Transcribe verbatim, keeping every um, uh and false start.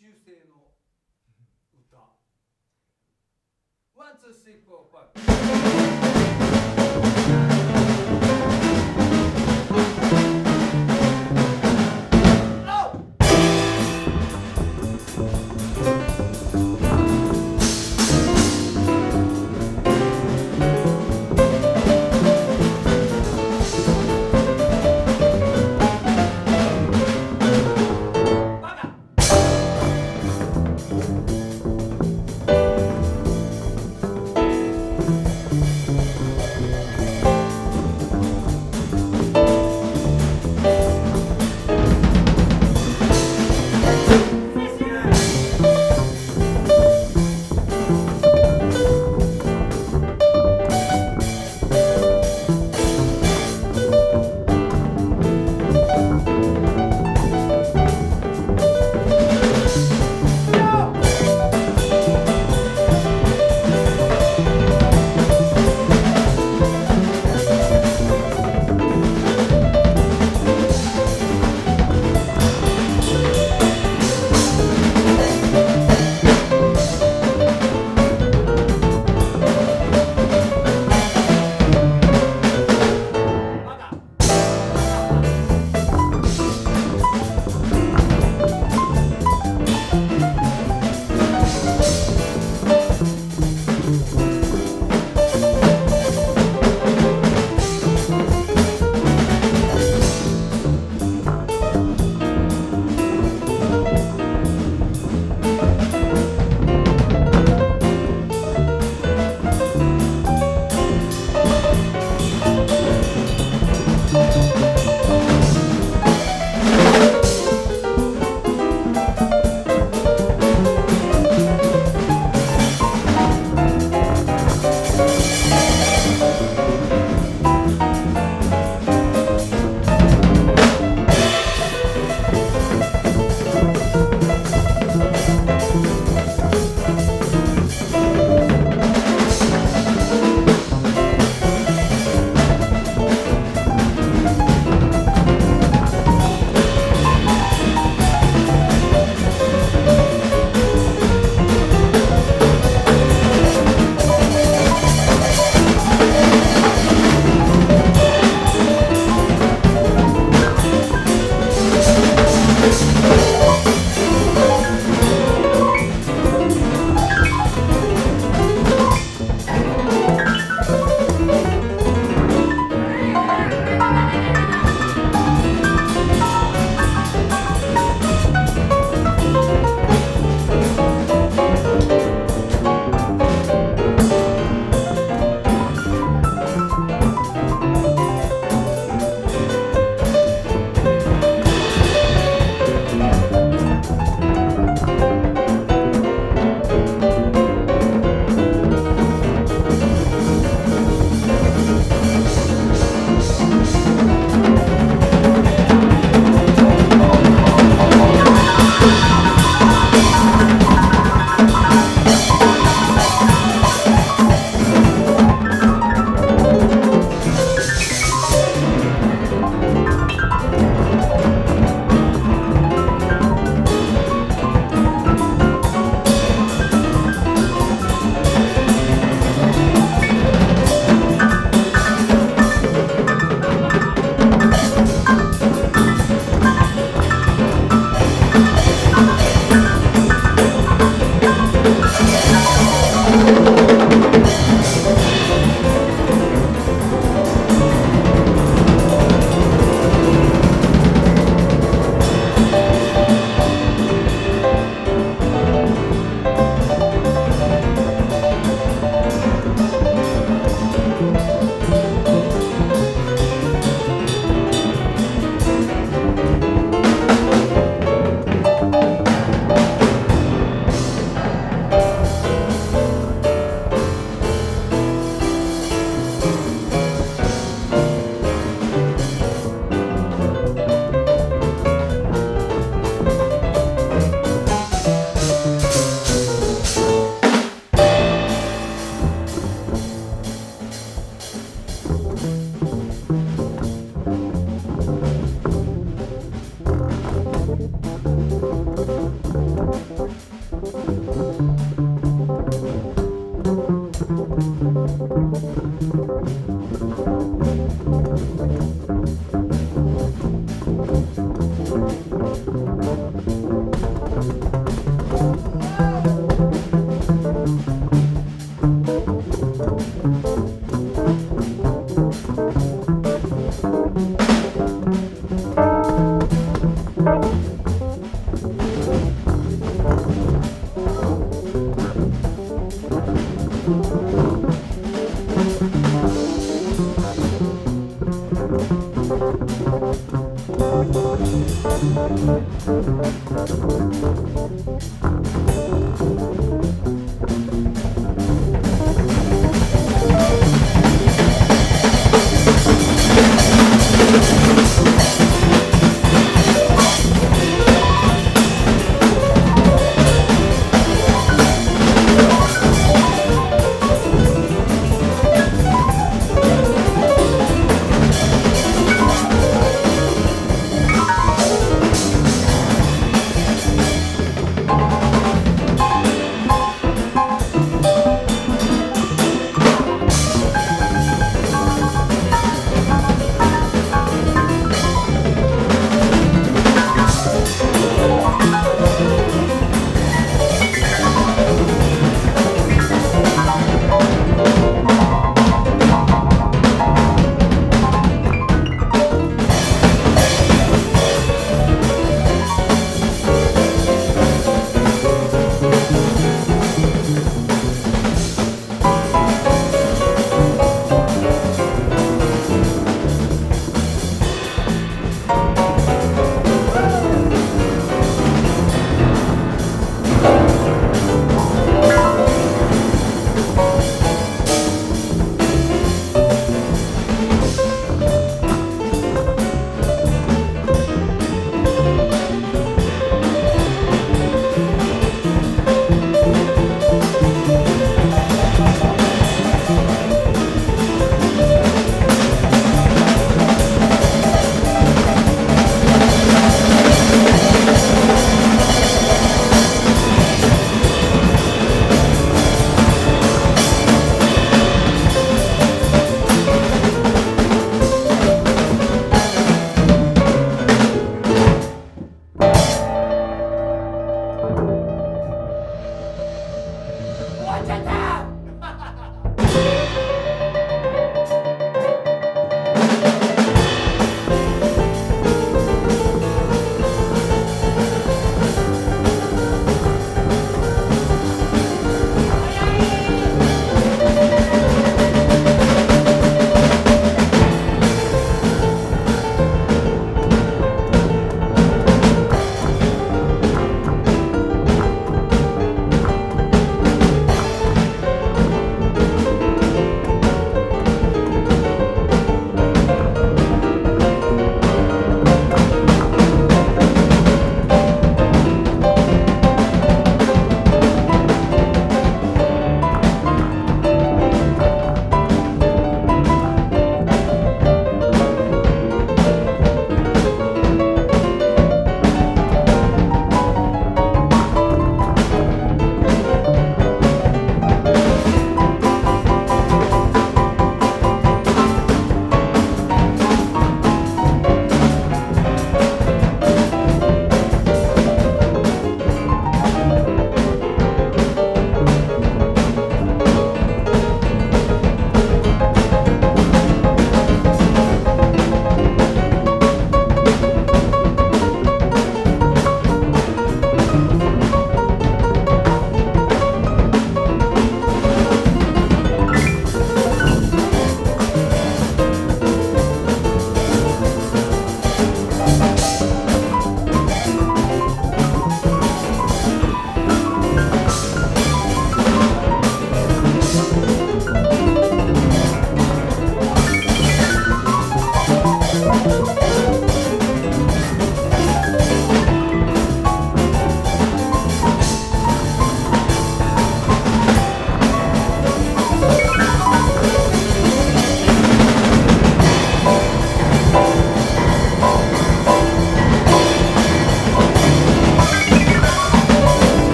習性の歌。ワンツースリーフォーファイブ。